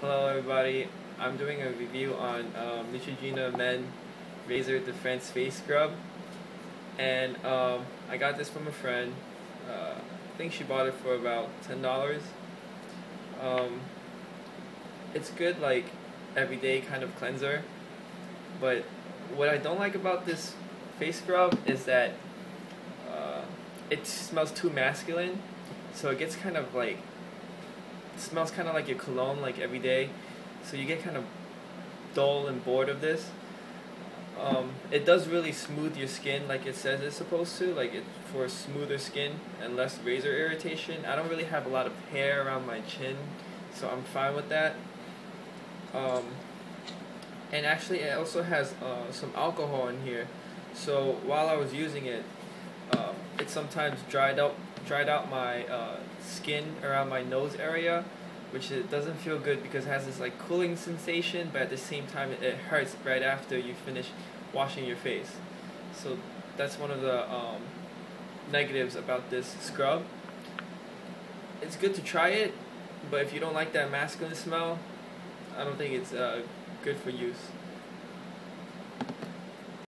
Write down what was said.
Hello everybody, I'm doing a review on Neutrogena Men Razor Defense Face Scrub, and I got this from a friend. I think she bought it for about $10. It's good, like everyday kind of cleanser, but what I don't like about this face scrub is that it smells too masculine, so it gets kind of like, it smells kind of like your cologne, like every day, so you get kind of dull and bored of this. It does really smooth your skin like it says it's supposed to, like for smoother skin and less razor irritation. I don't really have a lot of hair around my chin, so I'm fine with that. And actually it also has some alcohol in here, so while I was using it, it sometimes dried out my skin around my nose area, which it doesn't feel good because it has this like cooling sensation, but at the same time it hurts right after you finish washing your face. So that's one of the negatives about this scrub. It's good to try it, but if you don't like that masculine smell, I don't think it's good for use.